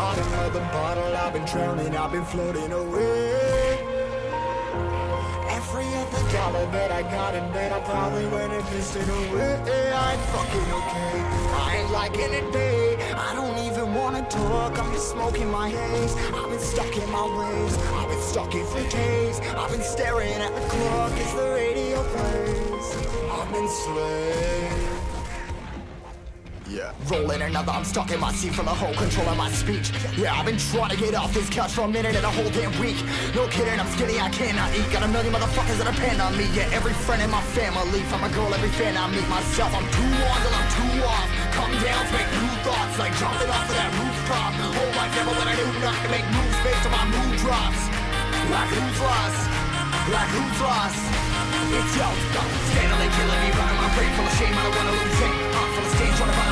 bottom of the bottle. I've been drowning, I've been floating away. Every other dollar that I got in bed, I probably went and pissed it away. I ain't fucking okay, I ain't liking it, babe. I don't even wanna talk, I'm just smoking my haze. I've been stuck in my ways, I've been stuck in for days. I've been staring at the clock as the radio plays. I'm enslaved. Yeah. Rolling another, I'm stuck in my seat from the whole control of my speech. Yeah, I've been trying to get off this couch for a minute and a whole damn week. No kidding, I'm skinny, I cannot eat. Got a million motherfuckers that depend on me. Yeah, every friend in my family, from a girl, every fan I meet myself. I'm too on till I'm too off. Come down to make new thoughts, like dropping off of that rooftop. Whole life never let I do not to make moves based on my mood drops. Like who's lost? Like who's lost? It's yo, standing there killing me, running my brain full of shame. I don't wanna lose it. I'm full of stage, trying to find